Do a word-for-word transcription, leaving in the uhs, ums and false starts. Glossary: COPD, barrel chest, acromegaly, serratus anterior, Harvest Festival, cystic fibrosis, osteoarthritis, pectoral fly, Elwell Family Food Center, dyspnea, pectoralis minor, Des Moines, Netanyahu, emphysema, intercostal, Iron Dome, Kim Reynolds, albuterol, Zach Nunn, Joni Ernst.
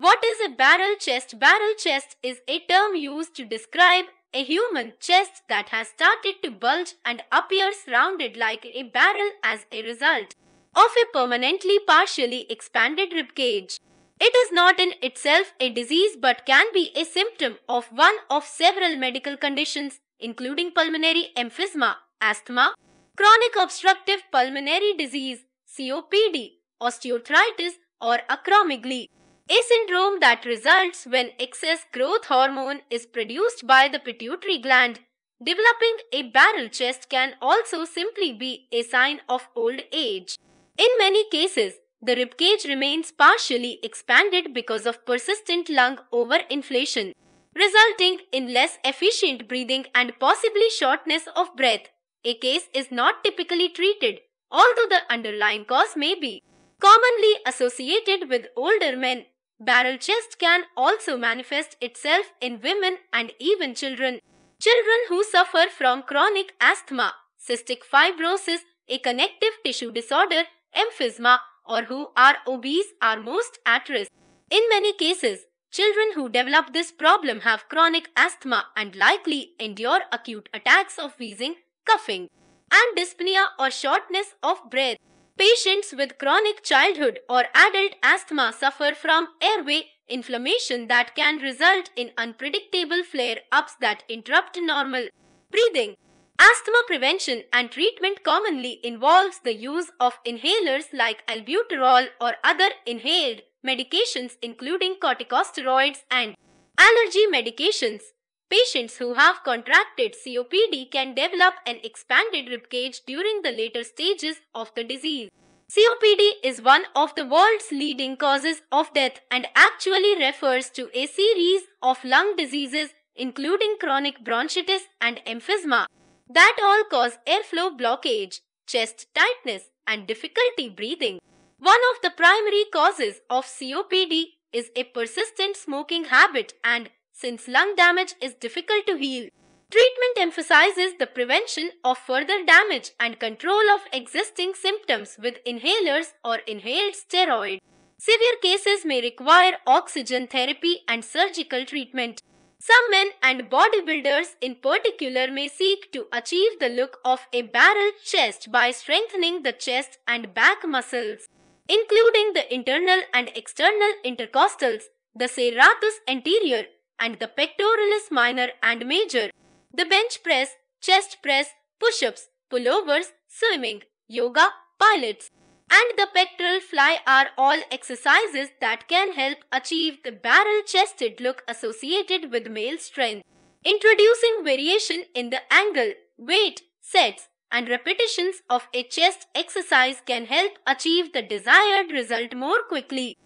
What is a barrel chest? Barrel chest is a term used to describe a human chest that has started to bulge and appears rounded like a barrel as a result of a permanently partially expanded rib cage. It is not in itself a disease but can be a symptom of one of several medical conditions including pulmonary emphysema, asthma, chronic obstructive pulmonary disease, C O P D, osteoarthritis or acromegaly, a syndrome that results when excess growth hormone is produced by the pituitary gland. Developing a barrel chest can also simply be a sign of old age. In many cases, the ribcage remains partially expanded because of persistent lung overinflation, resulting in less efficient breathing and possibly shortness of breath. A case is not typically treated, although the underlying cause may be commonly associated with older men. Barrel chest can also manifest itself in women and even children. Children who suffer from chronic asthma, cystic fibrosis, a connective tissue disorder, emphysema, or who are obese are most at risk. In many cases, children who develop this problem have chronic asthma and likely endure acute attacks of wheezing, coughing, and dyspnea or shortness of breath. Patients with chronic childhood or adult asthma suffer from airway inflammation that can result in unpredictable flare-ups that interrupt normal breathing. Asthma prevention and treatment commonly involves the use of inhalers like albuterol or other inhaled medications including corticosteroids and allergy medications. Patients who have contracted C O P D can develop an expanded ribcage during the later stages of the disease. C O P D is one of the world's leading causes of death and actually refers to a series of lung diseases including chronic bronchitis and emphysema that all cause airflow blockage, chest tightness, and difficulty breathing. One of the primary causes of C O P D is a persistent smoking habit, and since lung damage is difficult to heal, treatment emphasizes the prevention of further damage and control of existing symptoms with inhalers or inhaled steroids. Severe cases may require oxygen therapy and surgical treatment. Some men and bodybuilders in particular may seek to achieve the look of a barrel chest by strengthening the chest and back muscles, including the internal and external intercostals, the serratus anterior, and the pectoralis minor and major. The bench press, chest press, push-ups, pullovers, swimming, yoga, pilates, and the pectoral fly are all exercises that can help achieve the barrel-chested look associated with male strength. Introducing variation in the angle, weight, sets, and repetitions of a chest exercise can help achieve the desired result more quickly.